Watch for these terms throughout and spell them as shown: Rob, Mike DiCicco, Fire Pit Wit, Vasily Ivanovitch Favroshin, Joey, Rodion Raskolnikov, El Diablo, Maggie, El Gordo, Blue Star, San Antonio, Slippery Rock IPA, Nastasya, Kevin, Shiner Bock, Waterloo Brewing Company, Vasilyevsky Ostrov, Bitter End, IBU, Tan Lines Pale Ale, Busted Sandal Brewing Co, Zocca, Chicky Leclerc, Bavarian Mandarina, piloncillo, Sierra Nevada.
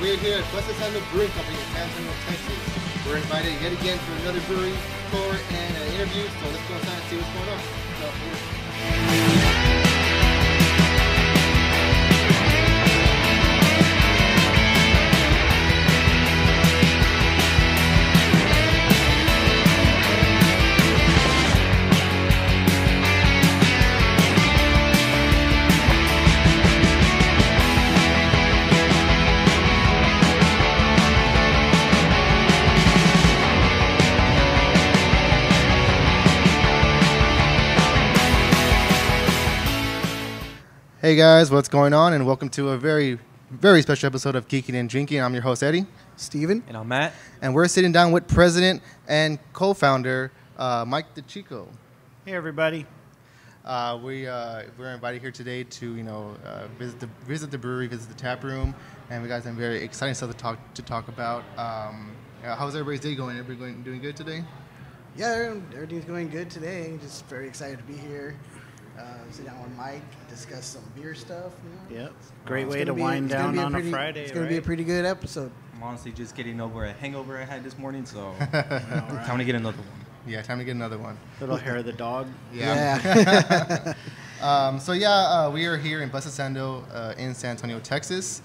We are here at Busted Sandal Brewing Company in San Antonio, Texas. We're invited yet again to another brewery tour and an interview, so let's go inside and see what's going on. Hey guys, what's going on? And welcome to a very, very special episode of Geekin and Drinkin. I'm your host Eddie, Steven, and I'm Matt. And we're sitting down with president and co-founder Mike DiCicco. Hey everybody. We're invited here today to visit the brewery, visit the tap room, and we got some very exciting stuff to talk about. How's everybody's day going? Everybody doing good today? Yeah, everything's going good today. Just very excited to be here. Sit down with Mike, discuss some beer stuff. You know? Yep. Great way to wind down on a Friday. It's going to be a pretty good episode. I'm honestly just getting over a hangover I had this morning, so time to get another one. Yeah, time to get another one. Little hair of the dog. Yeah. We are here in Busted Sandal in San Antonio, Texas.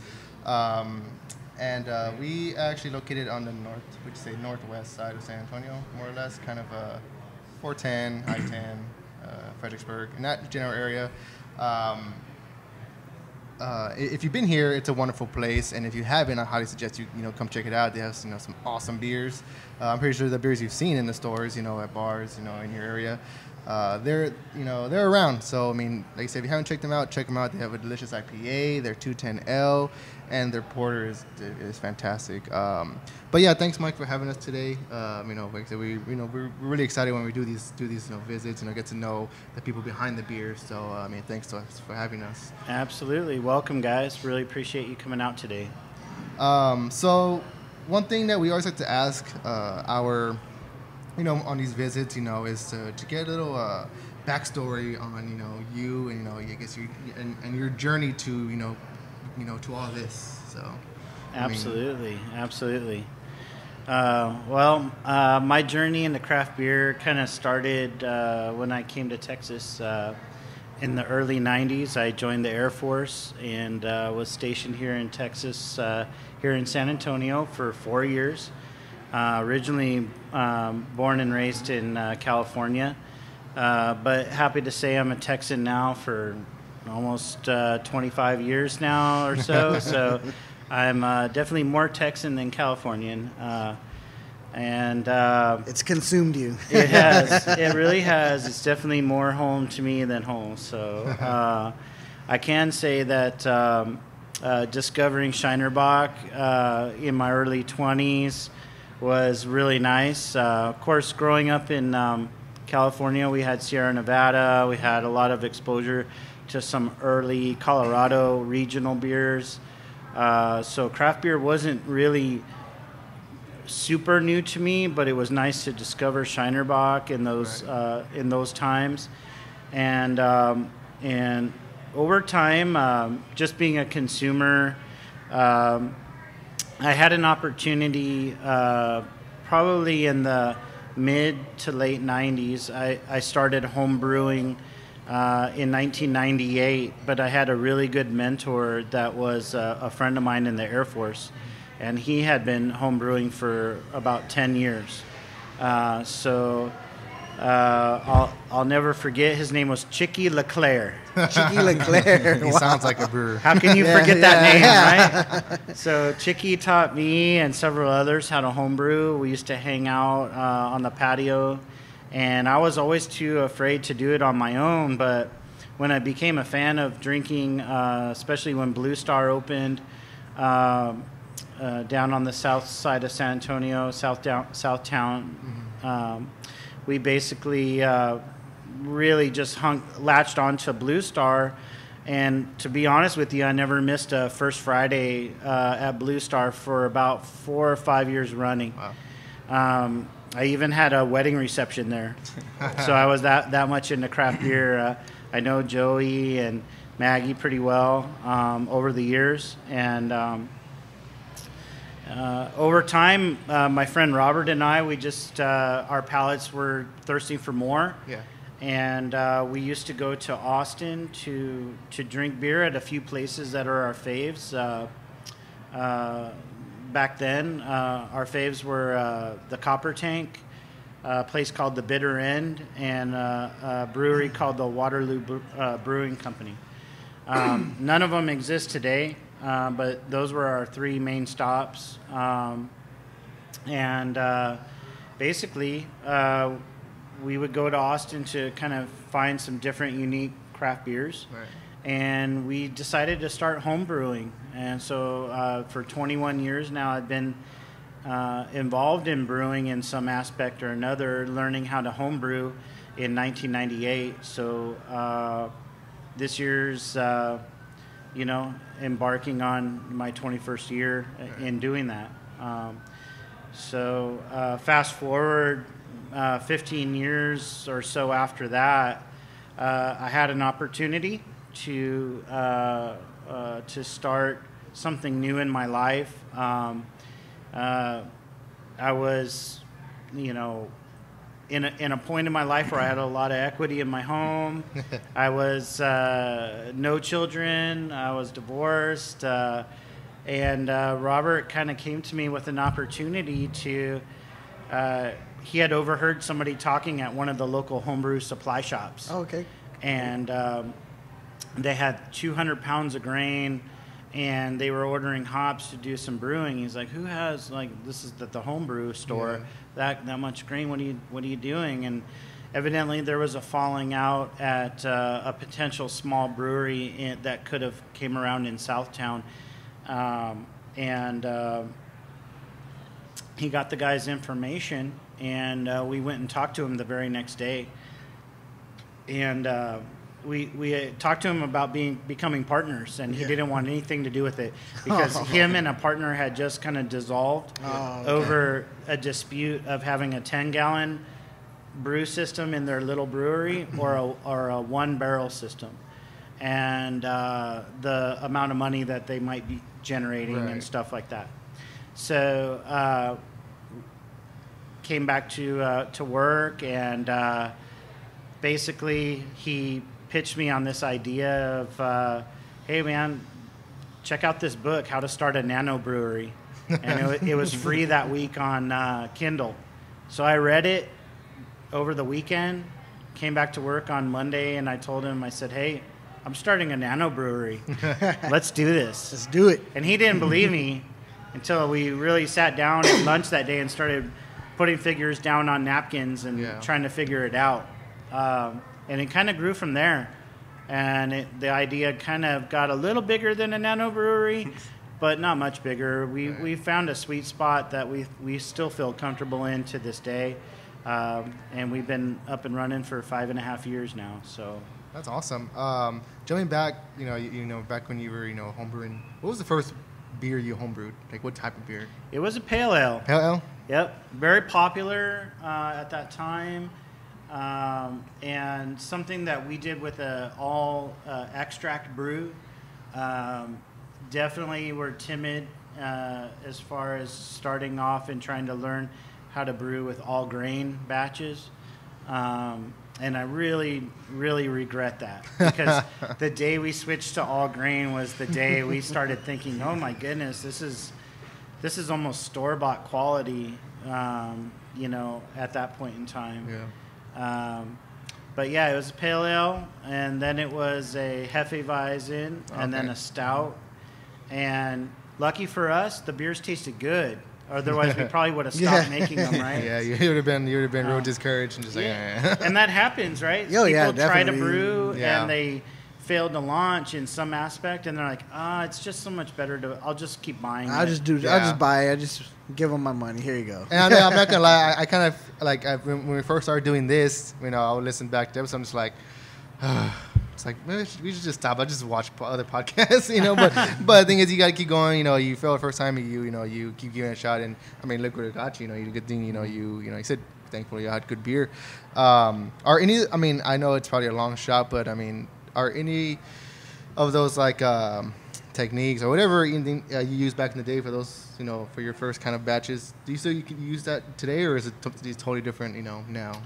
We actually located on the northwest side of San Antonio, more or less, kind of 410, I-10. Fredericksburg, in that general area. If you've been here, it's a wonderful place, and if you haven't, I highly suggest you come check it out. They have some awesome beers. I'm pretty sure the beers you've seen in the stores, at bars, in your area, they're around. So I mean, like I said, if you haven't checked them out, check them out. They have a delicious IPA, their 210 Ale, and their porter is fantastic. But yeah, thanks Mike for having us today. Like I said, we're really excited when we do these visits. Get to know the people behind the beer. So thanks to us for having us. Absolutely, welcome guys. Really appreciate you coming out today. So one thing that we always like to ask our on these visits, is to get a little backstory on, you and, I guess you and your journey to, to all this. So, absolutely. My journey into craft beer kind of started when I came to Texas in the early '90s. I joined the Air Force and was stationed here in Texas, here in San Antonio, for 4 years. Originally born and raised in California, but happy to say I'm a Texan now for almost 25 years now or so. So I'm definitely more Texan than Californian. It's consumed you. It has. It really has. It's definitely more home to me than home. So I can say that discovering Shiner Bock in my early 20s was really nice. Of course, growing up in California, we had Sierra Nevada. We had a lot of exposure to some early Colorado regional beers. So craft beer wasn't really super new to me, but it was nice to discover Shiner Bock in those times. And over time, just being a consumer, I had an opportunity probably in the mid to late 90s. I started home brewing in 1998, but I had a really good mentor that was a friend of mine in the Air Force, and he had been home brewing for about 10 years. I'll never forget. His name was Chicky Leclerc. Chicky Leclerc. He sounds like a brewer. How can you forget that name, right? So Chicky taught me and several others how to homebrew. We used to hang out on the patio, and I was always too afraid to do it on my own. But when I became a fan of drinking, especially when Blue Star opened down on the south side of San Antonio, South Town. Mm-hmm. We basically really just latched onto Blue Star, and to be honest with you, I never missed a first Friday at Blue Star for about 4 or 5 years running. Wow. I even had a wedding reception there, so I was that much into craft beer. I know Joey and Maggie pretty well over the years, and Over time, my friend Robert and I, we just, our palates were thirsty for more. Yeah. And we used to go to Austin to drink beer at a few places that are our faves. Back then, our faves were the Copper Tank, a place called the Bitter End, and a brewery called the Waterloo Brewing Company. None of them exist today, but those were our three main stops. Basically, we would go to Austin to kind of find some different, unique craft beers. Right. And we decided to start home brewing. And so for 21 years now, I've been involved in brewing in some aspect or another, learning how to homebrew in 1998. So this year's, you know, embarking on my 21st year in doing that. Fast forward 15 years or so after that, I had an opportunity to start something new in my life. I was, you know, in a point in my life where I had a lot of equity in my home. I was no children. I was divorced, and Robert kind of came to me with an opportunity to. He had overheard somebody talking at one of the local homebrew supply shops. Oh, okay. And they had 200 pounds of grain. And they were ordering hops to do some brewing. He's like, "Who has this is the homebrew store that much grain? What are you doing?" And evidently there was a falling out at a potential small brewery that could have came around in Southtown, and he got the guy's information, and we went and talked to him the very next day, and. We talked to him about becoming partners, and he didn't want anything to do with it because him and a partner had just kind of dissolved over a dispute of having a 10-gallon brew system in their little brewery or a one-barrel system, and the amount of money that they might be generating and stuff like that. So came back to work, and basically he pitched me on this idea of, hey man, check out this book, How to Start a Nano Brewery, and it was free that week on Kindle. So I read it over the weekend, came back to work on Monday, and I told him, I said, hey, I'm starting a nano brewery. Let's do this. Let's do it. And he didn't believe me until we really sat down at lunch that day and started putting figures down on napkins and trying to figure it out. And it kind of grew from there, and the idea kind of got a little bigger than a nano brewery, but not much bigger. We found a sweet spot that we still feel comfortable in to this day, and we've been up and running for 5.5 years now. So that's awesome. Jumping back, back when you were homebrewing, what was the first beer you homebrewed? Like what type of beer? It was a pale ale. Pale ale. Yep, very popular at that time. And something that we did with a all extract brew. Definitely we're timid as far as starting off and trying to learn how to brew with all grain batches. And I really, really regret that, because the day we switched to all grain was the day we started thinking, oh my goodness, this is almost store-bought quality, at that point in time. Yeah. But yeah, it was a pale ale, and then it was a Hefeweizen, and then a stout. And lucky for us, the beers tasted good. Otherwise, we probably would have stopped making them, right? Yeah, you would have been real discouraged and just and that happens, right? Yo, people try to brew and they failed to launch in some aspect, and they're like, it's just so much better to. I'll just keep buying. I'll just buy it. I just give them my money. Here you go. And I'm not gonna lie. I kind of. When we first started doing this, I would listen back to episodes. I'm just like, it's like maybe we should just stop. I just watch other podcasts, But the thing is, you gotta keep going. You fail the first time, you keep giving it a shot. And I mean, look what it got you. You good thing. You said thankfully I had good beer. I mean, I know it's probably a long shot, but I mean, are any of those techniques or whatever anything you used back in the day for those, you know, for your first kind of batches. Do you still you can use that today, or is it totally different, you know, now?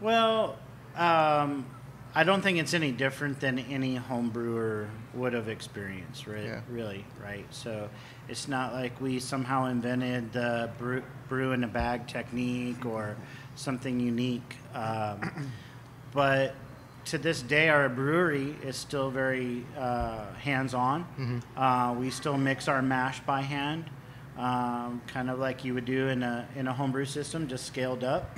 Well, I don't think it's any different than any home brewer would have experienced, right? Yeah. Really, right? So it's not like we somehow invented the brew in a bag technique or something unique. But to this day, our brewery is still very hands-on. Mm-hmm. We still mix our mash by hand, kind of like you would do in a homebrew system, just scaled up.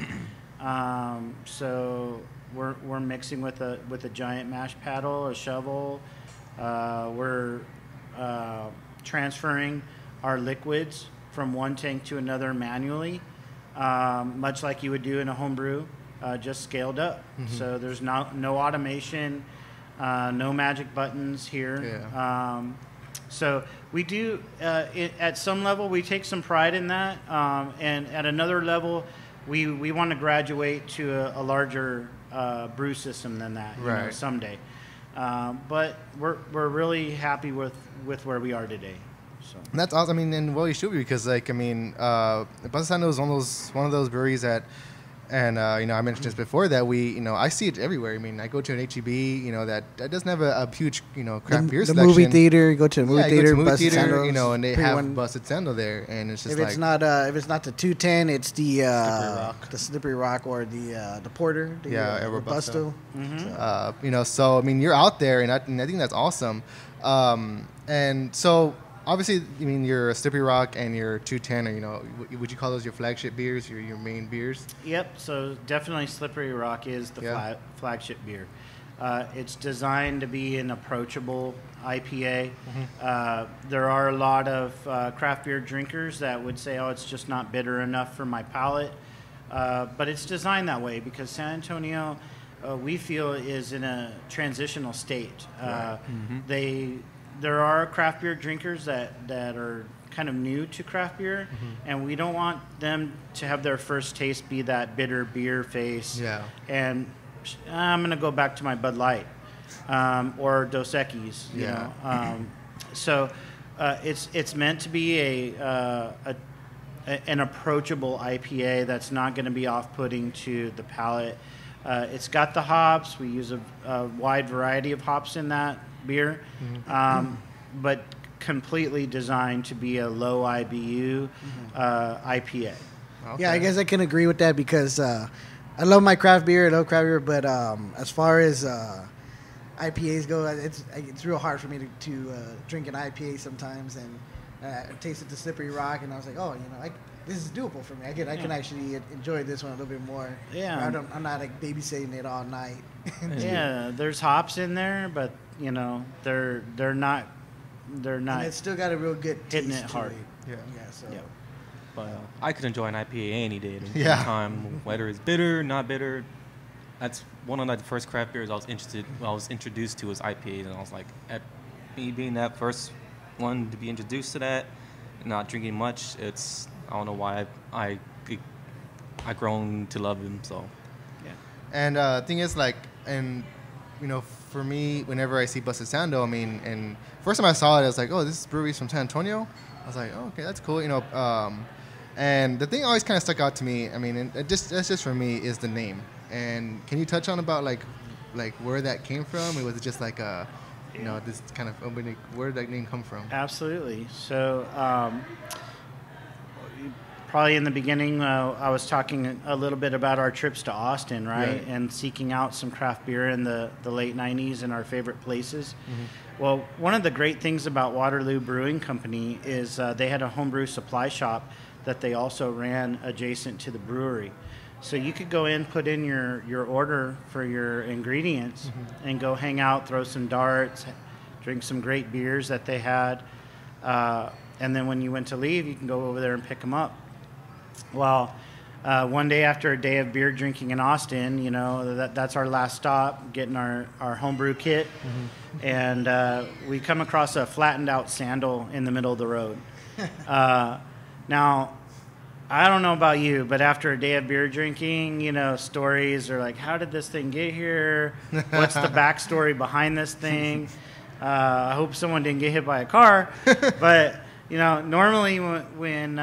So we're mixing with a giant mash paddle, a shovel. We're transferring our liquids from one tank to another manually, much like you would do in a homebrew, just scaled up. Mm-hmm. So there's no automation, no magic buttons here. Yeah. So we do, at some level, we take some pride in that, and at another level, we want to graduate to a larger brew system than that, you know, someday. But we're really happy with where we are today. So that's awesome. I mean, and well, you should be, because like, I mean, Busted Sandal is one of those breweries that, and you know, I mentioned this before, that we, you know, I see it everywhere. I mean, I go to an HEB, you know, that doesn't have a huge, you know, craft beer selection. The movie theater, you go to the movie theater, Busted Sandal, you know, and they have Busted Sandal there, and it's just if it's not the 210, it's the Slippery Rock, or the Porter, or Busto. Mm-hmm. So. You know, so I mean, you're out there, and I think that's awesome. And so. Obviously, I mean, your Slippery Rock and your 210 are, you know, would you call those your flagship beers, your main beers? Yep. So definitely Slippery Rock is the flagship beer. It's designed to be an approachable IPA. Mm-hmm. There are a lot of craft beer drinkers that would say, oh, it's just not bitter enough for my palate. But it's designed that way because San Antonio, we feel, is in a transitional state. Mm-hmm. There are craft beer drinkers that are kind of new to craft beer, mm-hmm. and we don't want them to have their first taste be that bitter beer face. Yeah. And I'm going to go back to my Bud Light or Dos Equis. You know? So it's meant to be an approachable IPA that's not going to be off-putting to the palate. It's got the hops. We use a wide variety of hops in that beer, but completely designed to be a low IBU IPA. Okay. Yeah, I guess I can agree with that because I love my craft beer, but as far as IPAs go, it's real hard for me to drink an IPA sometimes, and I tasted the Slippery Rock, and I was like, oh, you know, this is doable for me. I can actually enjoy this one a little bit more. Yeah, I'm not like babysitting it all night. Yeah, there's hops in there, but you know they're not. And it's still got a real good taste hitting it hard. Yeah. Yeah. So. Yeah. But I could enjoy an IPA any day at any time, whether it's bitter, not bitter. That's one of the first craft beers I was introduced to was IPAs, and I was like, at me being that first one to be introduced to that, not drinking much, it's. I don't know why I've grown to love him, so yeah. And the thing is, like, and you know, for me, whenever I see Busted Sandal, I mean, and first time I saw it, I was like, oh, this is breweries from San Antonio. I was like, oh, okay, that's cool, you know. And the thing always kind of stuck out to me. I mean, and that's just for me is the name. And can you touch on about like where that came from? Or was it just like a, you know, this kind of opening? Where did that name come from? Absolutely. So. Probably in the beginning, I was talking a little bit about our trips to Austin, right? Yeah. And seeking out some craft beer in the late 90s in our favorite places. Mm-hmm. Well, one of the great things about Waterloo Brewing Company is they had a homebrew supply shop that they also ran adjacent to the brewery. So you could go in, put in your order for your ingredients, mm-hmm. and go hang out, throw some darts, drink some great beers that they had. And then when you went to leave, you can go over there and pick them up. Well, one day after a day of beer drinking in Austin, you know, that's our last stop, getting our homebrew kit. Mm-hmm. And we come across a flattened out sandal in the middle of the road. Now, I don't know about you, but after a day of beer drinking, you know, stories are like, how did this thing get here? What's the backstory behind this thing? I hope someone didn't get hit by a car. But, you know, normally when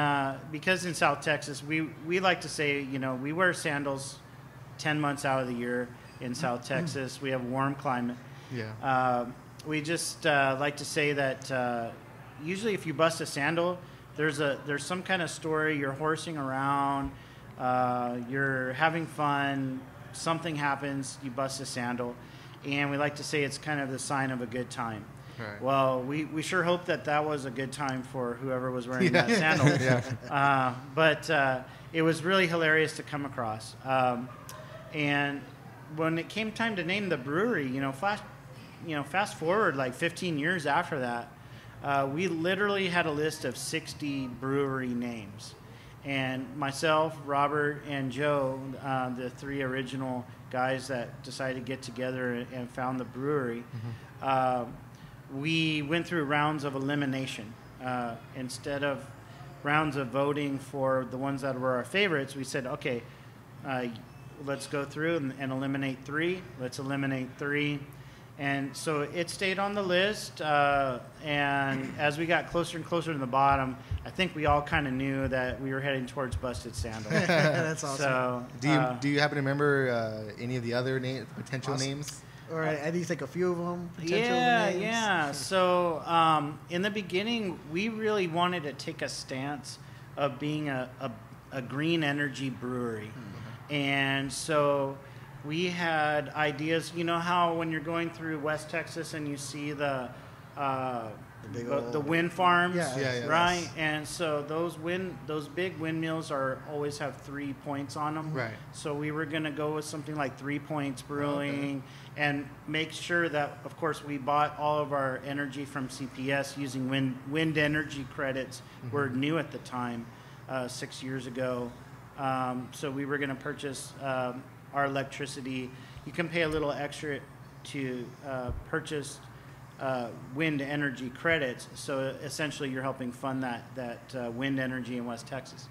because in South Texas, we like to say, you know, we wear sandals 10 months out of the year in South Texas. We have warm climate. Yeah. We just like to say that usually if you bust a sandal, there's some kind of story. You're horsing around. You're having fun. Something happens. You bust a sandal. And we like to say it's kind of the sign of a good time. Right. Well, we sure hope that that was a good time for whoever was wearing that sandal. But it was really hilarious to come across. And when it came time to name the brewery, you know, fast forward like 15 years after that, we literally had a list of 60 brewery names. And myself, Robert, and Joe, the three original guys that decided to get together and found the brewery, we went through rounds of elimination. Instead of rounds of voting for the ones that were our favorites, we said, okay, let's go through and eliminate three. Let's eliminate three. And so it stayed on the list, and as we got closer and closer to the bottom, I think we all kind of knew that we were heading towards Busted Sandal. That's awesome. So, do you happen to remember any of the other potential names? Or at least like a few of them? Names? Yeah. So in the beginning, we really wanted to take a stance of being a green energy brewery. Mm-hmm. And so we had ideas. You know how when you're going through West Texas and you see the wind farms, right? And so those big windmills always have 3 points on them, right? So we were gonna go with something like 3 Points Brewing, and make sure that, of course, we bought all of our energy from CPS using wind energy credits. Were new at the time, 6 years ago, so we were gonna purchase our electricity. You can pay a little extra to purchase wind energy credits, so essentially you're helping fund that wind energy in West Texas.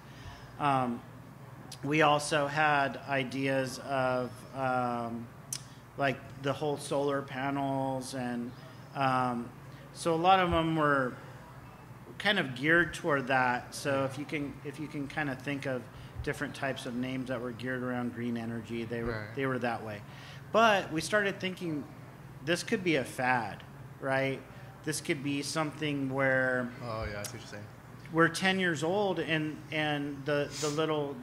We also had ideas of like the whole solar panels, and so a lot of them were kind of geared toward that. So if you can kind of think of different types of names that were geared around green energy, they were that way. But we started thinking this could be a fad, right? This could be something where I see what you're saying. We're 10 years old, and the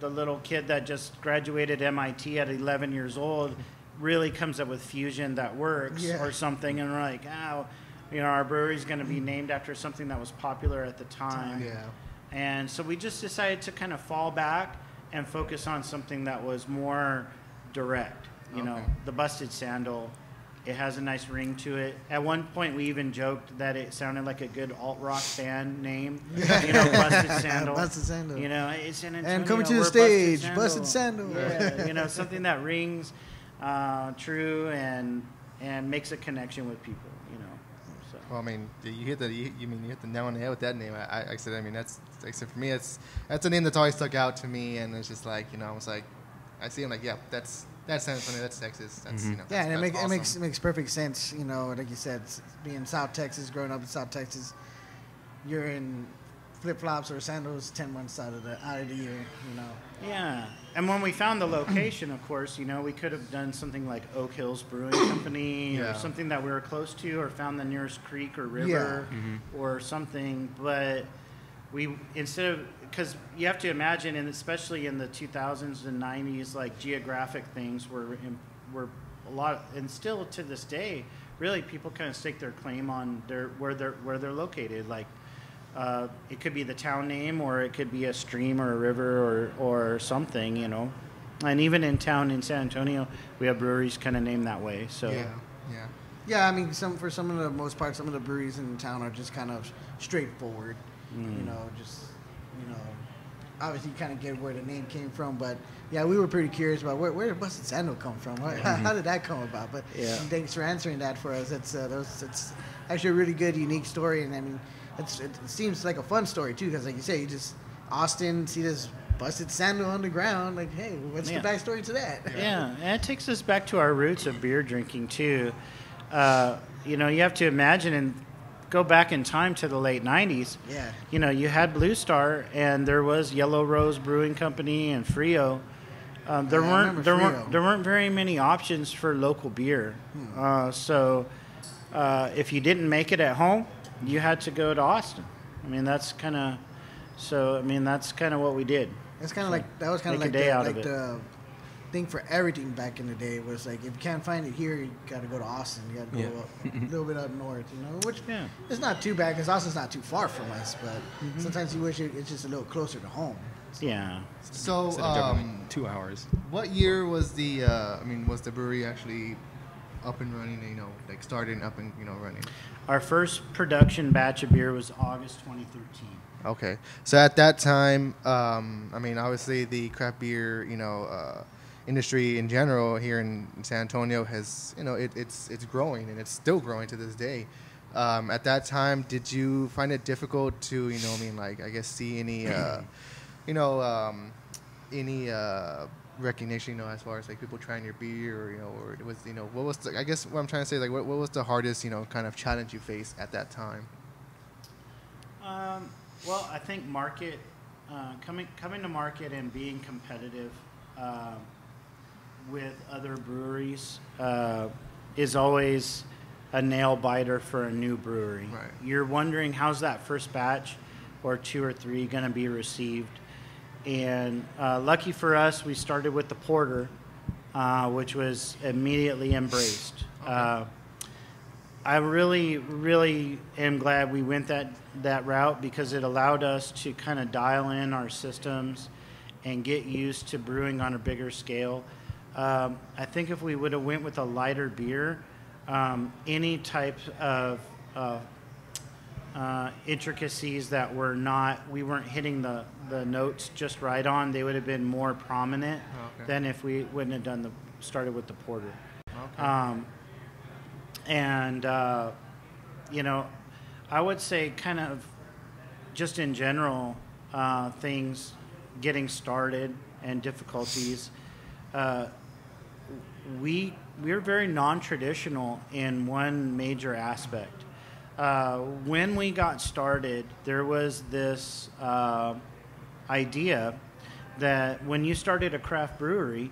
little kid that just graduated MIT at 11 years old really comes up with fusion that works or something, and we're like, you know, our brewery's going to be named after something that was popular at the time. Yeah. And so we just decided to kind of fall back and focus on something that was more direct. You know, the Busted Sandal, it has a nice ring to it. At one point, we even joked that it sounded like a good alt-rock band name. You know, Busted Sandal. Busted Sandal. You know, it's San Antonio, and coming to the stage, Busted Sandal. Yeah, you know, something that rings true and makes a connection with people. Well, I mean, you hit the nail on the head with that name. For me, that's a name that's always stuck out to me, and it's just like, you know, I was like, I see him like, that's San Antonio, that's Texas, that's you know. Yeah, and awesome. it makes perfect sense, you know. Like you said, being South Texas, growing up in South Texas, you're in flip flops or sandals 10 months out of the year, you know. Yeah, and when we found the location, of course, you know, we could have done something like Oak Hills Brewing Company or something that we were close to, or found the nearest creek or river or something. But because you have to imagine, and especially in the 2000s and 90s, like geographic things were a lot, and still to this day, really people kind of stake their claim on where they're located, like. It could be the town name, or it could be a stream or a river or something, you know. And even in San Antonio, we have breweries kind of named that way. So yeah. I mean, for the most part, some of the breweries in town are just kind of straightforward. You know, just, you know, obviously you kind of get where the name came from, but yeah, we were pretty curious about where did Busted Sandal come from? How did that come about? But thanks for answering that for us. It's actually a really good, unique story, and I mean. It seems like a fun story, too, because, like you say, you just Austin, see this busted sandal on the ground. Like, hey, what's the backstory to that? Yeah, and it takes us back to our roots of beer drinking, too. you know, you have to imagine and go back in time to the late 90s. Yeah. You know, you had Blue Star, and there was Yellow Rose Brewing Company and Frio. There weren't very many options for local beer. Hmm. So if you didn't make it at home, you had to go to Austin. I mean, that's kind of what we did. It's kind of like that was kind of like the thing for everything back in the day was like, if you can't find it here, you got to go to Austin. You got to go up, a little bit up north, you know, which it's not too bad because Austin's not too far from us, but sometimes you wish it's just a little closer to home. Yeah. So, 2 hours. What year was the, was the brewery actually up and running, you know, like starting up and, you know, running? Our first production batch of beer was August 2013. Okay. So at that time, obviously the craft beer, you know, industry in general here in San Antonio has, you know, it's growing and it's still growing to this day. At that time, did you find it difficult to, you know, see any... any recognition, you know, as far as like people trying your beer, or, you know, or it was, you know, what was the, I guess what I'm trying to say, like, what was the hardest, you know, kind of challenge you faced at that time? Well, I think market, coming to market and being competitive with other breweries is always a nail biter for a new brewery. Right. You're wondering how's that first batch or two or three going to be received. And lucky for us, we started with the porter, which was immediately embraced. Okay. I really, really am glad we went that route because it allowed us to kind of dial in our systems and get used to brewing on a bigger scale. I think if we would have went with a lighter beer, any type of intricacies that we weren't hitting the notes just right on, they would have been more prominent than if we wouldn't have started with the porter. Okay. You know, I would say kind of just in general, things getting started and difficulties. We're very non-traditional in one major aspect. When we got started, there was this idea that when you started a craft brewery,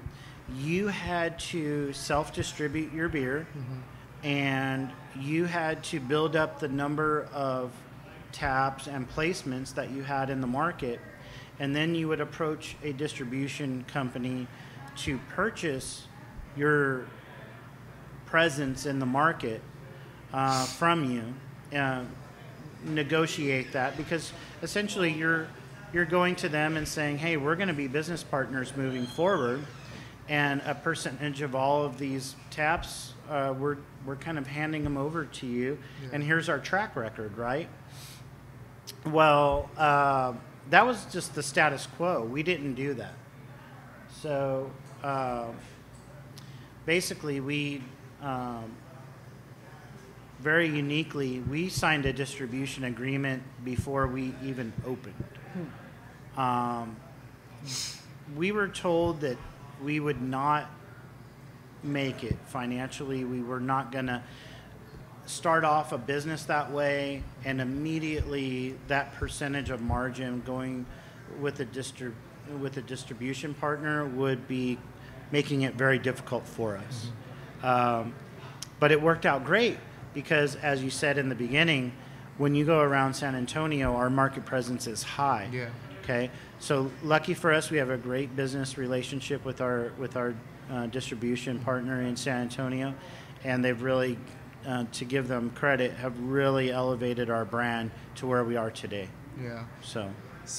you had to self-distribute your beer, and you had to build up the number of taps and placements that you had in the market, and then you would approach a distribution company to purchase your presence in the market from you. Negotiate that, because essentially you're going to them and saying, hey, we're going to be business partners moving forward, and a percentage of all of these taps, we're kind of handing them over to you, and here's our track record, right? Well, that was just the status quo. We didn't do that. So basically we... very uniquely, we signed a distribution agreement before we even opened. We were told that we would not make it financially. We were not going to start off a business that way, and immediately that percentage of margin going with a distribution partner would be making it very difficult for us. But it worked out great. Because, as you said in the beginning, when you go around San Antonio, our market presence is high. Yeah. Okay. So lucky for us, we have a great business relationship with our distribution partner in San Antonio, and they've really, to give them credit, have really elevated our brand to where we are today. Yeah. So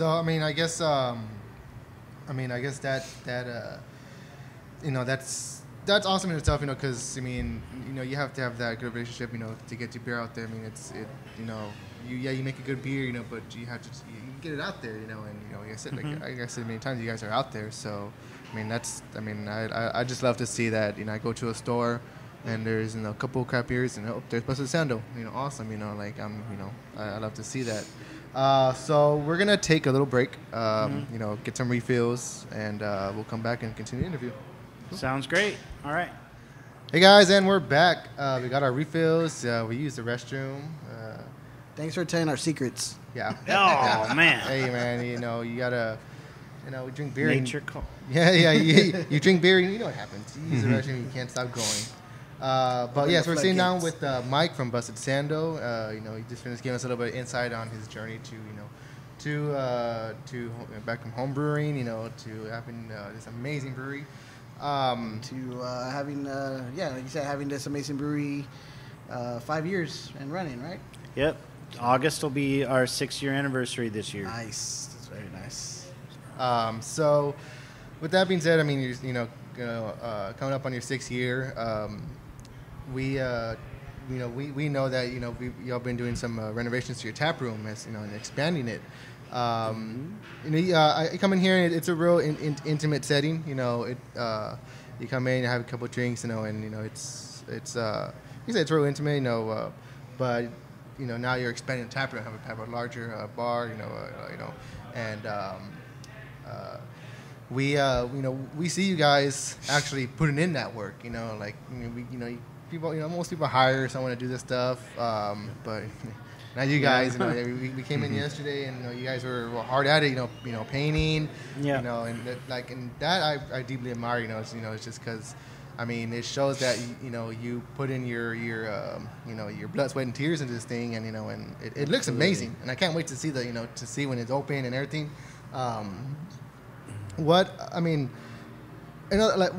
I guess that you know, that's awesome in itself, you know, because, I mean, you know, you have to have that good relationship, you know, to get your beer out there. I mean, you know, you make a good beer, you know, but you have to get it out there, you know, and, you know, like I said, like I said many times, you guys are out there. So, I mean, I just love to see that, you know, I go to a store and there's, you know, a couple of crap beers and, oh, there's Busted Sandal, you know, awesome, you know, like, I love to see that. So we're going to take a little break, you know, get some refills, and we'll come back and continue the interview. Sounds great. All right. Hey guys, and we're back. We got our refills. We used the restroom. Thanks for telling our secrets. Yeah. Oh man. Hey man, you know you gotta, you know, we drink beer. Nature call. Yeah, yeah. You drink beer, and you know what happens. You use the restroom, you can't stop going. But yeah, so we're sitting down with Mike from Busted Sandal. You know, he just finished giving us a little bit of insight on his journey to, you know, to back from home brewing, you know, to having this amazing brewery. To having, yeah, like you said, having this amazing brewery 5 years and running, right? Yep. August will be our 6-year anniversary this year. Nice. That's very nice. So with that being said, I mean, you know, coming up on your 6th year, we know that, you know, y'all been doing some renovations to your tap room, as you know, and expanding it. You know, I come in here and it's a real intimate setting. You know, you come in, you have a couple of drinks, you know, and you know you say it's real intimate, you know, but you know now you're expanding the tap room, have a larger bar, you know, and you know, we see you guys actually putting in that work, you know, like people, you know, most people hire someone to do this stuff, but. Now you guys, you know, we came in yesterday, and you know, you guys were hard at it, you know, painting, yeah. You know, and that I deeply admire, you know, it's just because, I mean, it shows that you know you put in your blood, sweat, and tears into this thing, and you know, and it looks amazing, and I can't wait to see see when it's open and everything. What I mean, you know, like.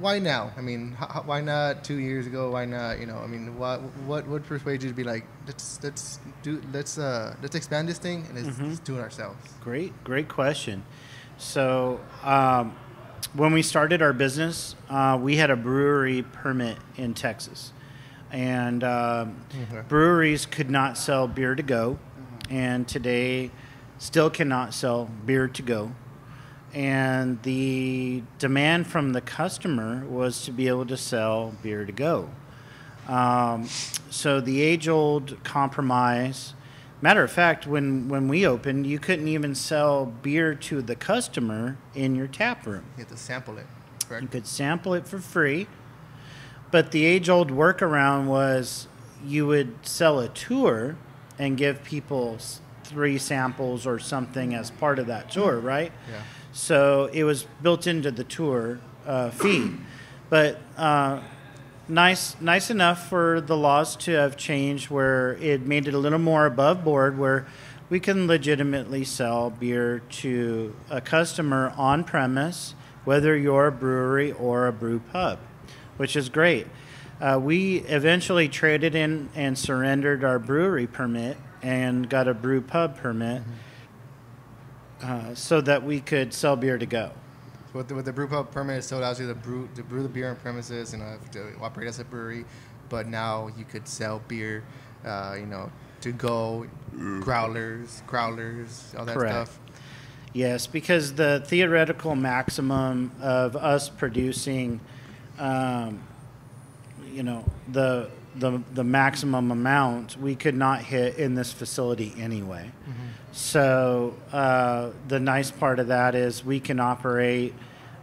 Why now? I mean, why not 2 years ago? Why not? You know, I mean, what would persuade you to be like, let's expand this thing and let's do it ourselves? Great question. So when we started our business, we had a brewery permit in Texas, and breweries could not sell beer to go, and today still cannot sell beer to go. And the demand from the customer was to be able to sell beer to go. So the age-old compromise, matter of fact, when we opened, you couldn't even sell beer to the customer in your tap room. You had to sample it, correct? You could sample it for free. But the age-old workaround was you would sell a tour and give people 3 samples or something as part of that tour, right? Yeah. So it was built into the tour fee, but nice enough for the laws to have changed where it made it a little more above board, where we can legitimately sell beer to a customer on premise, whether you're a brewery or a brew pub, which is great. We eventually traded in and surrendered our brewery permit and got a brew pub permit. Mm-hmm. So that we could sell beer to go. So with the brew pub permit, it still allows you to brew the beer on premises and to operate as a brewery, but now you could sell beer, you know, to go, growlers, all that Correct. Stuff. Yes, because the theoretical maximum of us producing, you know, the maximum amount we could not hit in this facility anyway. Mm-hmm. So the nice part of that is we can operate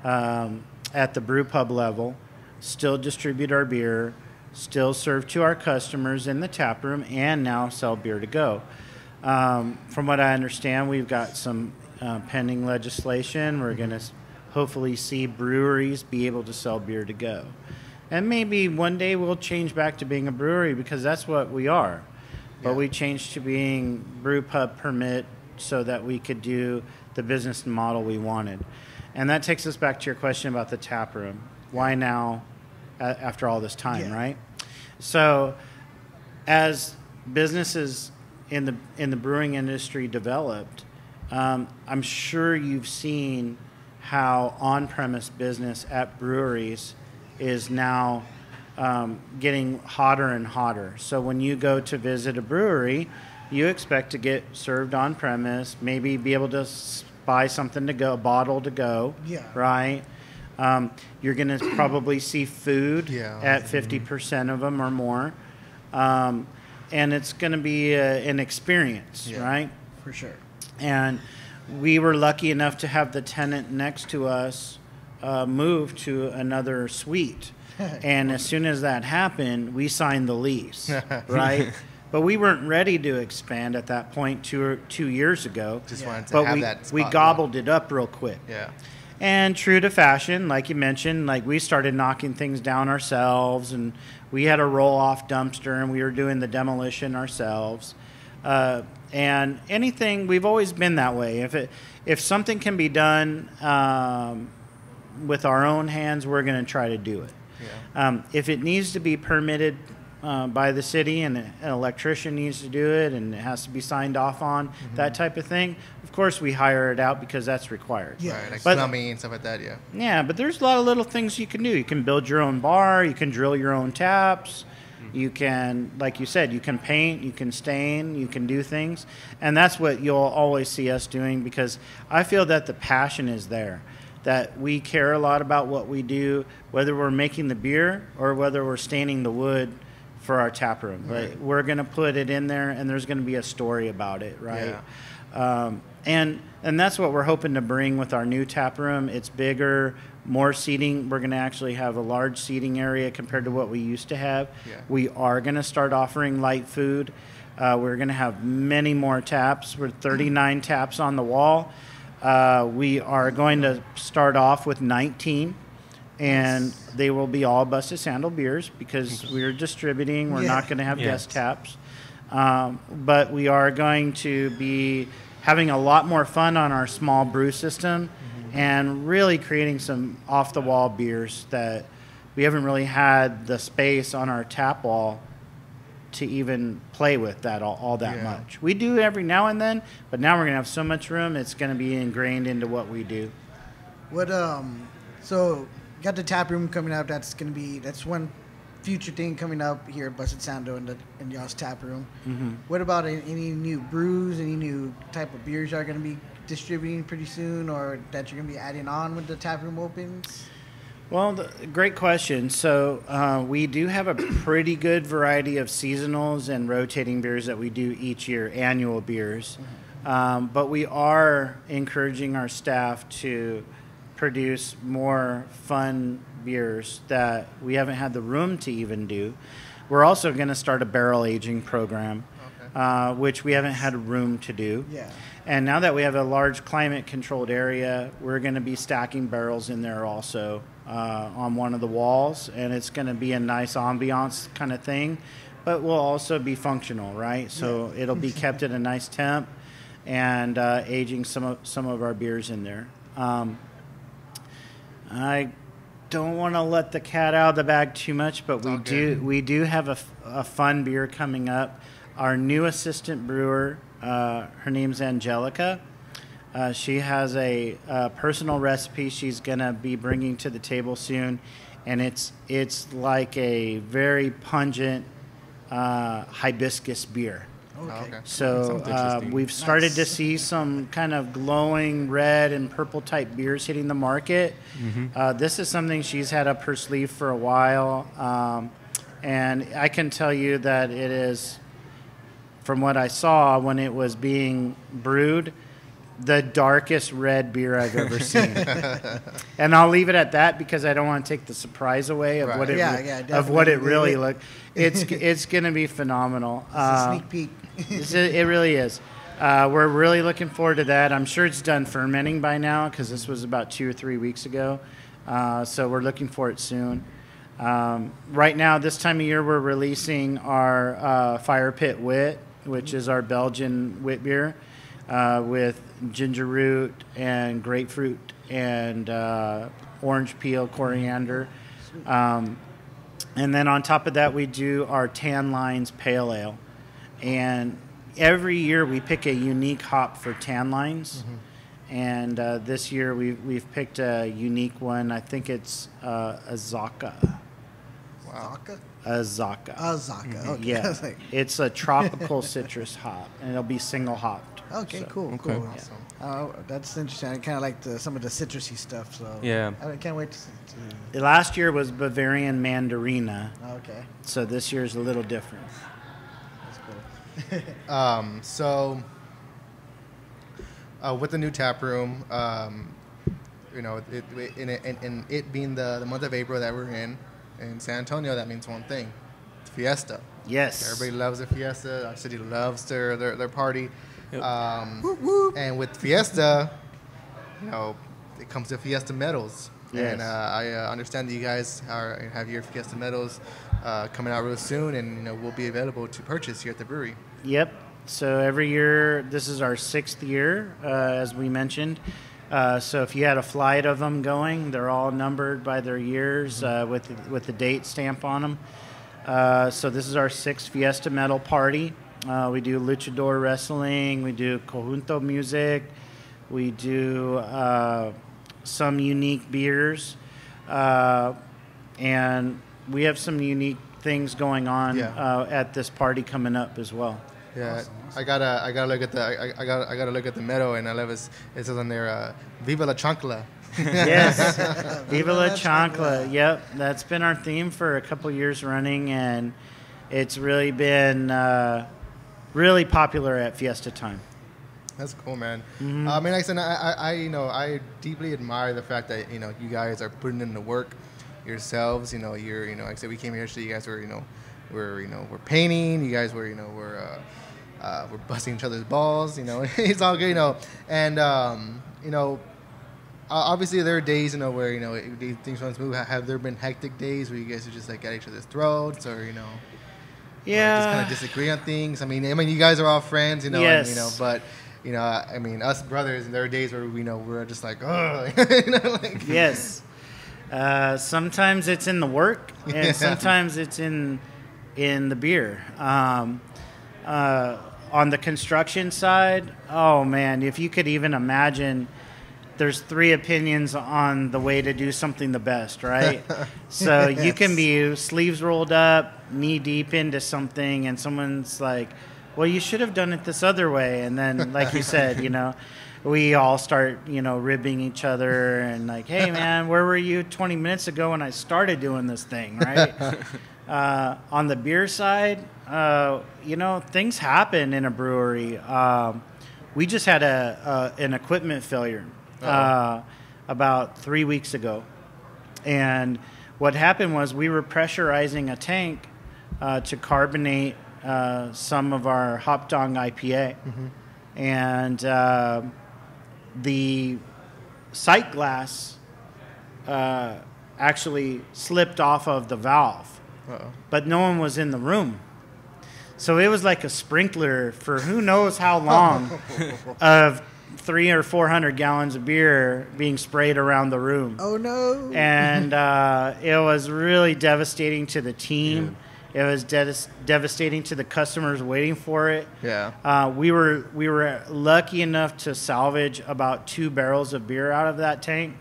at the brew pub level, still distribute our beer, still serve to our customers in the tap room, and now sell beer to go. From what I understand, we've got some pending legislation. We're going to hopefully see breweries be able to sell beer to go. And maybe one day we'll change back to being a brewery, because that's what we are. But we changed to being brew pub permit so that we could do the business model we wanted. And that takes us back to your question about the tap room. Why now, after all this time, right? So as businesses in the brewing industry developed, I'm sure you've seen how on-premise business at breweries is now getting hotter and hotter. So when you go to visit a brewery, you expect to get served on premise, maybe be able to buy something to go, a bottle to go, right? You're going to probably see food at 50% of them or more. And it's going to be an experience, right? For sure. And we were lucky enough to have the tenant next to us move to another suite. And as soon as that happened, we signed the lease, right? But we weren't ready to expand at that point two years ago. Just wanted to have that spot. But we gobbled it up real quick. Yeah. And true to fashion, like you mentioned, like we started knocking things down ourselves, and we had a roll-off dumpster, and we were doing the demolition ourselves. And anything, we've always been that way. If something can be done with our own hands, we're going to try to do it. Yeah. If it needs to be permitted by the city, and an electrician needs to do it, and it has to be signed off on, that type of thing. Of course, we hire it out because that's required. Yeah, right, like plumbing and stuff like that. Yeah. Yeah, but there's a lot of little things you can do. You can build your own bar. You can drill your own taps. You can, like you said, you can paint. You can stain. You can do things, and that's what you'll always see us doing, because I feel that the passion is there. That we care a lot about what we do, whether we're making the beer or whether we're staining the wood for our tap room, right? We're going to put it in there, and there's going to be a story about it, right? Yeah. And that's what we're hoping to bring with our new tap room. It's bigger, more seating. We're going to actually have a large seating area compared to what we used to have. Yeah. We are going to start offering light food. We're going to have many more taps. We're 39 taps on the wall. We are going to start off with 19. And they will be all Busted Sandal beers, because we're distributing. We're not going to have guest taps. But we are going to be having a lot more fun on our small brew system and really creating some off-the-wall beers that we haven't really had the space on our tap wall to even play with that all that much. We do every now and then, but now we're going to have so much room, it's going to be ingrained into what we do. What so... Got the tap room coming up. That's one future thing coming up here at Busted Sandal and y'all's tap room. What about any new brews, any new type of beers y'all going to be distributing pretty soon, or that you're going to be adding on when the tap room opens? Well, great question. So we do have a pretty good variety of seasonals and rotating beers that we do each year, annual beers. But we are encouraging our staff to produce more fun beers that we haven't had the room to even do. We're also going to start a barrel aging program, which we haven't had room to do. Yeah. And now that we have a large climate-controlled area, we're going to be stacking barrels in there also on one of the walls, and it's going to be a nice ambiance kind of thing, but we'll also be functional, right? So it'll be kept at a nice temp and aging some of our beers in there. I don't want to let the cat out of the bag too much, but we do have a fun beer coming up. Our new assistant brewer, her name's Angelica. She has a personal recipe she's going to be bringing to the table soon, and it's like a very pungent hibiscus beer. Okay. So we've started to see some kind of glowing red and purple type beers hitting the market. This is something she's had up her sleeve for a while. And I can tell you that it is, from what I saw when it was being brewed, the darkest red beer I've ever seen. And I'll leave it at that, because I don't want to take the surprise away of what it of what it really looked. It's going to be phenomenal. It's a sneak peek. It really is. We're really looking forward to that. I'm sure it's done fermenting by now, because this was about 2 or 3 weeks ago. So we're looking for it soon. Right now, this time of year, we're releasing our Fire Pit Wit, which is our Belgian wit beer with ginger root and grapefruit and orange peel, coriander. And then on top of that, we do our Tan Lines Pale Ale. And every year we pick a unique hop for Tan Lines. And this year we've picked a unique one. I think it's a Zocca. Wow. A Zocca. Okay. Yeah. It's a tropical citrus hop, and it'll be single hopped. Okay, so. Cool. Awesome. That's interesting. I kind of like some of the citrusy stuff. So yeah. I can't wait to see it. Last year was Bavarian Mandarina. Okay. So this year's a little different. So with the new tap room, you know, it being the month of April that we're in San Antonio, that means one thing: fiesta. Yes. Everybody loves the fiesta. Our city loves their party. Yep. Whoop, whoop. And with fiesta, you know, it comes to fiesta medals. Yes. And I understand that you guys have your fiesta medals coming out real soon, and you know will be available to purchase here at the brewery. Yep. So every year, this is our 6th year, as we mentioned. So if you had a flight of them going, they're all numbered by their years with the date stamp on them. So this is our 6th Fiesta Metal Party. We do luchador wrestling. We do conjunto music. We do some unique beers. And we have some unique things going on at this party coming up as well. Yeah, awesome. I gotta look at the I gotta look at the medal, and I love it says on there, "Viva la Chancla." Yes, Viva la Chancla. Yep, that's been our theme for a couple years running, and it's really been really popular at Fiesta time. That's cool, man. Mm-hmm. I mean, like I said, I you know, I deeply admire the fact that you know you guys are putting in the work yourselves. You know, you know, like I said, we came here, so you guys were we're painting. You guys were we're busting each other's balls, you know. It's all good, you know. And, you know, obviously there are days, you know, where, you know, things run smooth. Have there been hectic days where you guys are just, like, at each other's throats or, you know, just kind of disagree on things? I mean, you guys are all friends, you know, yes. And, you know, but, you know, I mean, us brothers, there are days where, you know, we're just like, oh. You know, like, yes. Sometimes it's in the work, and sometimes it's in the beer. On the construction side, oh man, if you could even imagine, there's 3 opinions on the way to do something the best, right? So yes. You can be sleeves rolled up, knee deep into something, and someone's like, well, you should have done it this other way. And then, like you said, you know, we all start, you know, ribbing each other and like, hey man, where were you 20 minutes ago when I started doing this thing, right? On the beer side, you know, things happen in a brewery. We just had an equipment failure about 3 weeks ago. And what happened was we were pressurizing a tank to carbonate some of our Hop Dong IPA. Mm-hmm. And the sight glass actually slipped off of the valve. Uh-oh. But no one was in the room. So it was like a sprinkler for who knows how long of 300 or 400 gallons of beer being sprayed around the room. Oh, no. And it was really devastating to the team. Yeah. It was devastating to the customers waiting for it. Yeah. We were lucky enough to salvage about 2 barrels of beer out of that tank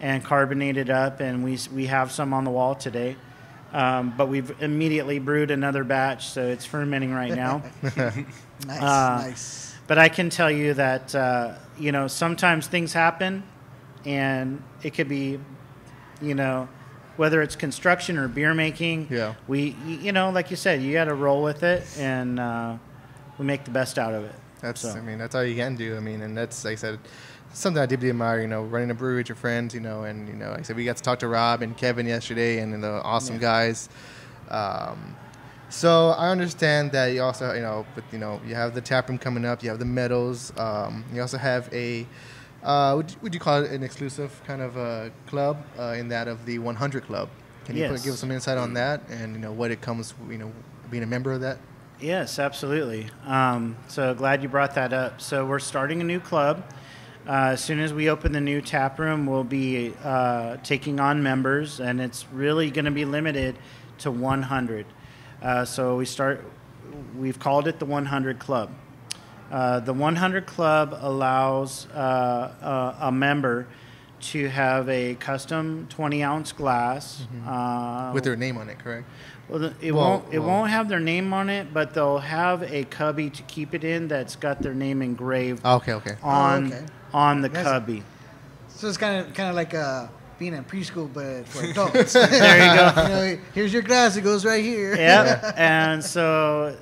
and carbonate it up, and we have some on the wall today. But we've immediately brewed another batch, so it's fermenting right now. Nice. But I can tell you that, you know, sometimes things happen, and it could be, you know, whether it's construction or beer making. Yeah. We, you know, like you said, you got to roll with it, and we make the best out of it. That's, so. I mean, that's all you can do. I mean, and that's, like I said, something I deeply admire, you know, running a brewery with your friends, you know, and, you know, like I said, we got to talk to Rob and Kevin yesterday, and the awesome guys. So I understand that you also, you know, but, you know, you have the taproom coming up, you have the medals, you also have a, would you call it an exclusive kind of a club in that of the 100 Club? Can you give us some insight on that and, you know, what it comes, you know, being a member of that? Yes, absolutely. So glad you brought that up. So we're starting a new club. As soon as we open the new tap room, we'll be taking on members, and it's really going to be limited to 100. So we've called it the 100 Club. The 100 Club allows a member to have a custom 20-ounce glass. Mm-hmm. With their name on it, correct? Well, it won't have their name on it, but they'll have a cubby to keep it in that's got their name engraved on the cubby. So it's kind of like being in preschool, but for adults. There you go. You know, here's your glass. It goes right here. Yep. Yeah. And so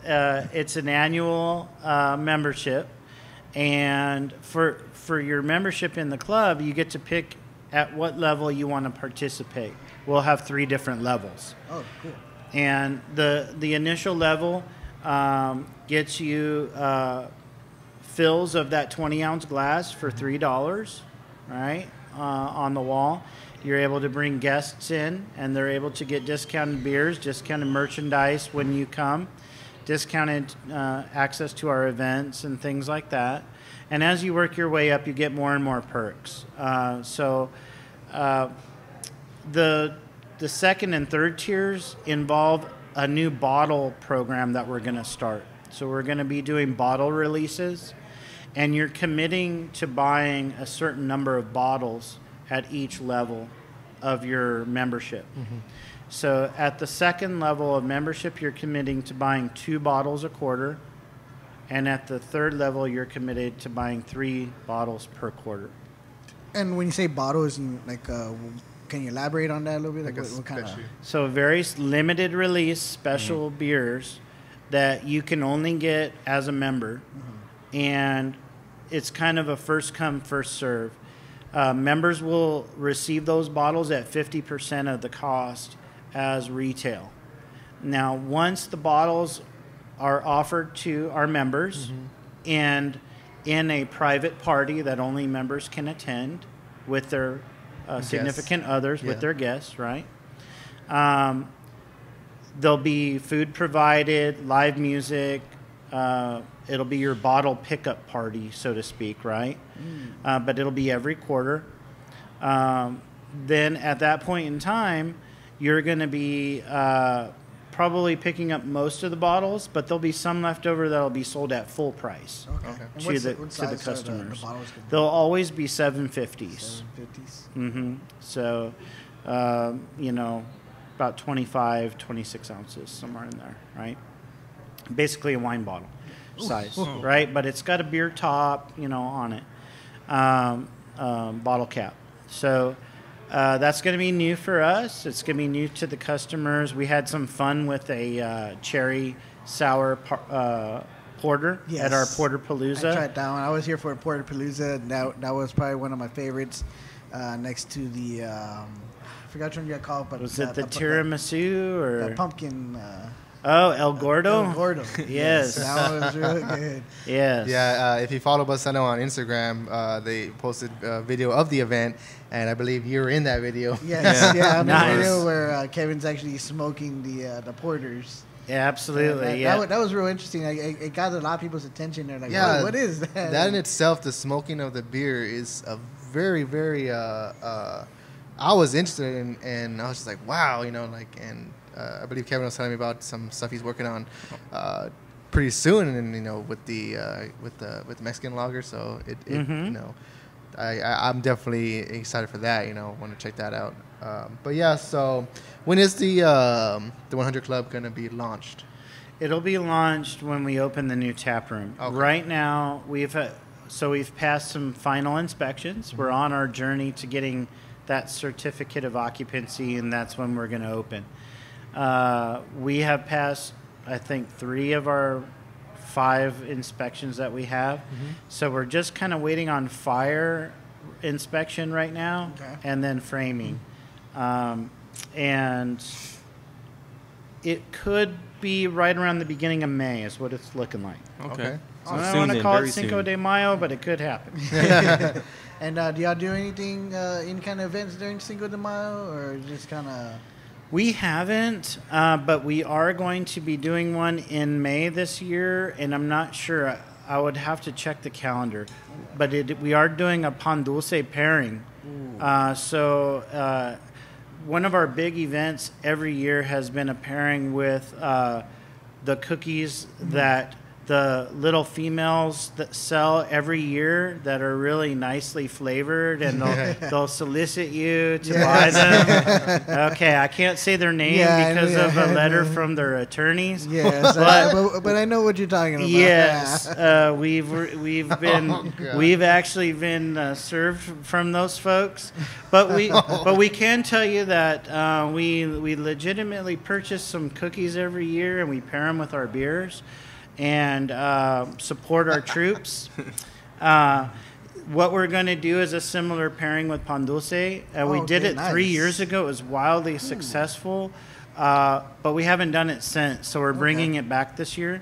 it's an annual membership. And for your membership in the club, you get to pick at what level you want to participate. We'll have 3 different levels. Oh, cool. And the initial level gets you fills of that 20-ounce glass for $3, right, on the wall. You're able to bring guests in, and they're able to get discounted beers, discounted merchandise when you come, discounted access to our events and things like that. And as you work your way up, you get more and more perks. The second and third tiers involve a new bottle program that we're going to start. So we're going to be doing bottle releases, and you're committing to buying a certain number of bottles at each level of your membership. Mm-hmm. So at the second level of membership, you're committing to buying 2 bottles a quarter, and at the third level, you're committed to buying 3 bottles per quarter. And when you say bottles, you like can you elaborate on that a little bit? Like what kind of? So very limited release special mm-hmm. beers that you can only get as a member, mm-hmm. and it's kind of a first come first serve. Members will receive those bottles at 50% of the cost as retail. Now, once the bottles are offered to our members mm-hmm. and in a private party that only members can attend with their significant others, yeah. with their guests, right? There'll be food provided, live music. It'll be your bottle pickup party, so to speak, right? Mm. But it'll be every quarter. Then at that point in time, you're going to be probably picking up most of the bottles, but there'll be some left over that'll be sold at full price okay. to the customers. There'll always be 750s. 750s. Mm-hmm. So, you know, about 25, 26 ounces, somewhere in there, right? Basically a wine bottle size, ooh, right? But it's got a beer top, you know, on it, bottle cap. So... that's going to be new for us. It's going to be new to the customers. We had some fun with a cherry sour porter yes. at our Porterpalooza. I tried that one. I was here for a Porterpalooza. That was probably one of my favorites next to the, I forgot what you called it. But was it the tiramisu or? The pumpkin. Oh, El Gordo? El Gordo. Yes. That one was really good. Yes. Yeah, if you follow Busted Sandal on Instagram, they posted a video of the event, and I believe you were in that video. Yes, yeah. Yeah, nice. The video where Kevin's actually smoking the porters. Yeah, absolutely. That, yeah. That was real interesting. It got a lot of people's attention. They're like, yeah, what is that? That in itself, the smoking of the beer is a very, very... I was interested in, and I was just like, wow, you know, like... and. I believe Kevin was telling me about some stuff he's working on pretty soon, and you know, with the Mexican lager. So it mm-hmm. you know, I'm definitely excited for that. You know, want to check that out. But yeah, so when is the 100 Club going to be launched? It'll be launched when we open the new tap room. Okay. Right now, we've passed some final inspections. Mm-hmm. We're on our journey to getting that certificate of occupancy, and that's when we're going to open. We have passed, I think, 3 of our 5 inspections that we have. Mm-hmm. So we're just kind of waiting on fire inspection right now, okay. and then framing. Mm-hmm. And it could be right around the beginning of May is what it's looking like. Okay. So I don't want to call it Cinco de Mayo, but it could happen. And do y'all do anything, any kind of events during Cinco de Mayo, or just kind of... We haven't, but we are going to be doing one in May this year, and I'm not sure. I would have to check the calendar. But we are doing a pan dulce pairing. So one of our big events every year has been a pairing with the cookies mm-hmm. that the little females that sell every year that are really nicely flavored, and they'll solicit you to yes. buy them. Okay, I can't say their name because of a letter from their attorneys. Yes, but I know what you're talking about. Yes, we've actually been served from those folks, but we can tell you that we legitimately purchase some cookies every year, and we pair them with our beers. And support our troops. What we're going to do is a similar pairing with Pan Dulce. We did it 3 years ago. It was wildly successful, but we haven't done it since. So we're bringing it back this year.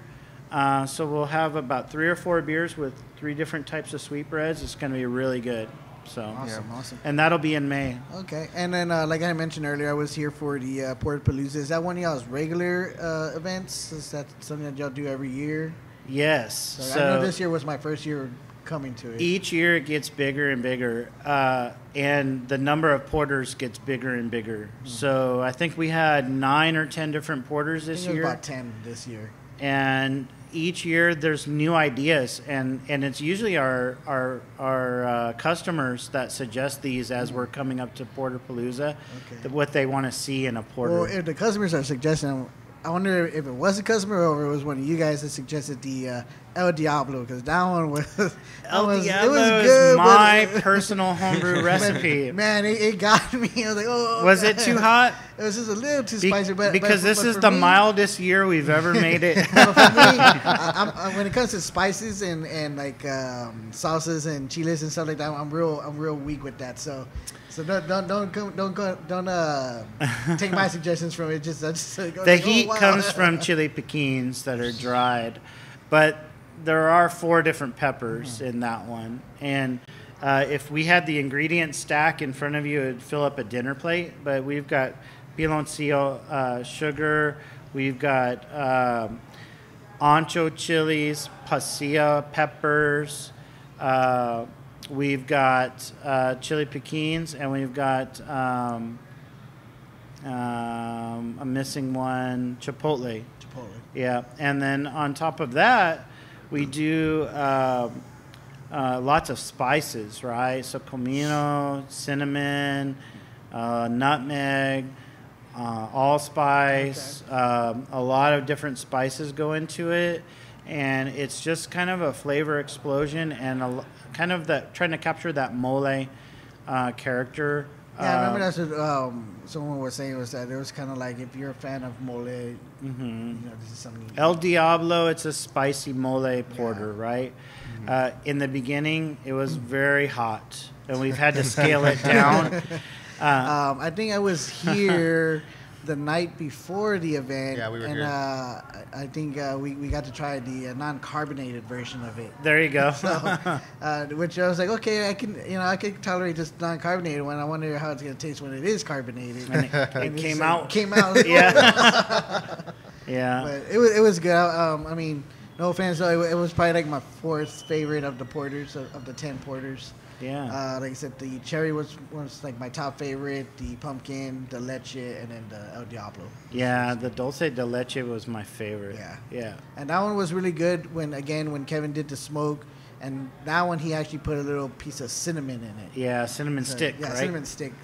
So we'll have about 3 or 4 beers with 3 different types of sweetbreads. It's going to be really good. So awesome. And that'll be in May. Okay. And then, like I mentioned earlier, I was here for the Port Palooza. Is that one of y'all's regular events? Is that something that y'all do every year? Yes. So I know this year was my first year coming to it. Each year it gets bigger and bigger, and the number of porters gets bigger and bigger. So I think we had 9 or 10 different porters this year. About 10 this year. And each year there's new ideas, and it's usually our customers that suggest these as we're coming up to Porter Palooza, what they want to see in a porter. Well, if the customers are suggesting, I wonder if it was a customer or it was one of you guys that suggested the El Diablo, because that one was... El Diablo was good, my personal homebrew recipe. Man, it got me. I was like, oh. Was it too hot? It was just a little too spicy. Because this is the mildest year we've ever made it. But for me, when it comes to spices and like sauces and chiles and stuff like that, I'm real weak with that. So don't take my suggestions from it. The heat comes from chili piquins that are dried, but there are 4 different peppers in that one. And if we had the ingredient stack in front of you, it'd fill up a dinner plate. But we've got piloncillo sugar, we've got ancho chilies, pasilla peppers. We've got chili piquins, and we've got I'm missing one, chipotle. Yeah, and then on top of that, we do lots of spices, right? So comino, cinnamon, nutmeg, allspice. A lot of different spices go into it. And it's just kind of a flavor explosion and trying to capture that mole character. Yeah, I remember that's what someone was saying, was that it was kind of like, if you're a fan of mole, this is something. El Diablo, it's a spicy mole porter, right? In the beginning, it was very hot, and we've had to scale it down. I think I was here the night before the event, and I think we got to try the non-carbonated version of it. There you go. So, which I was like, okay, I can tolerate this non-carbonated one. I wonder how it's gonna taste when it is carbonated. And it came out. Yeah. Yeah. But it was good. I mean, no offense, though, it was probably like my 4th favorite of the porters, of the 10 porters. Yeah. Like I said, the cherry was like my top favorite, the pumpkin, the leche, and then the El Diablo. Yeah, the dulce de leche was my favorite. Yeah. Yeah. And that one was really good when Kevin did the smoke, and that one he actually put a little piece of cinnamon in it. Yeah, cinnamon stick.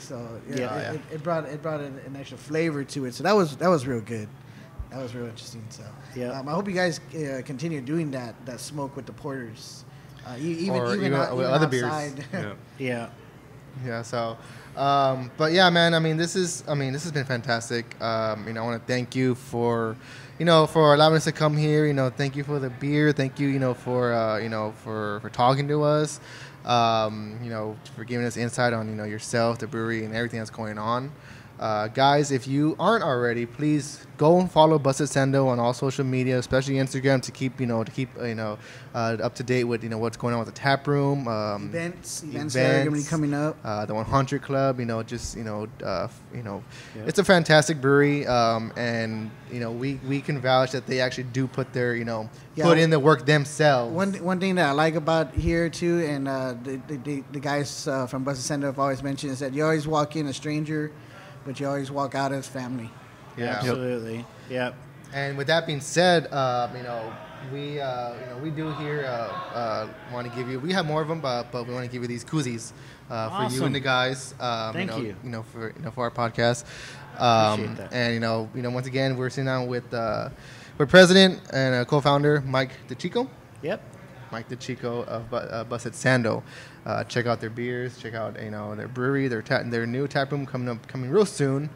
So it brought an extra flavor to it. So that was real good. That was real interesting. So yeah, I hope you guys continue doing that smoke with the porters. Even other outside beers. Yeah. So, but yeah, man. This has been fantastic. I want to thank you for allowing us to come here. Thank you for the beer. Thank you, for talking to us. For giving us insight on yourself, the brewery, and everything that's going on. Guys, if you aren't already, please go and follow Busted Sando on all social media, especially Instagram, to keep up to date with what's going on with the tap room, events that are going to be coming up, the 100 Club. It's a fantastic brewery, and we can vouch that they actually do put their put in the work themselves. One thing that I like about here too, and the guys from Busted Sando have always mentioned, is that you always walk in a stranger, but you always walk out as family. Yeah, absolutely. Yep. And with that being said, we do here want to give you. We have more of them, but we want to give you these koozies for you and the guys. Thank you. For our podcast. Appreciate that. And once again, we're sitting down with our president and co-founder Mike DiCicco. Yep. Mike DiCicco of Busted Sando. Check out their beers. Check out their brewery, their new tap room coming real soon.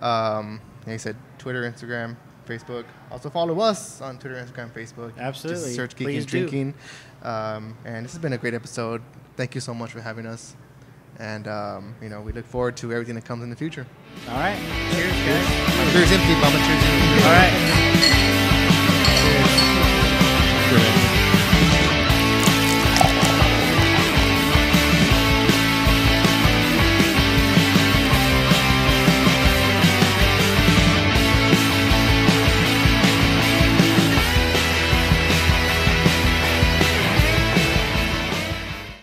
Like I said, Twitter, Instagram, Facebook. Also follow us on Twitter, Instagram, Facebook. Absolutely. Just search Geekin and Drinkin. And this has been a great episode. thank you so much for having us. And, you know, we look forward to everything that comes in the future. All right. Cheers, guys. Cheers, empty, Bubba. Cheers. All right.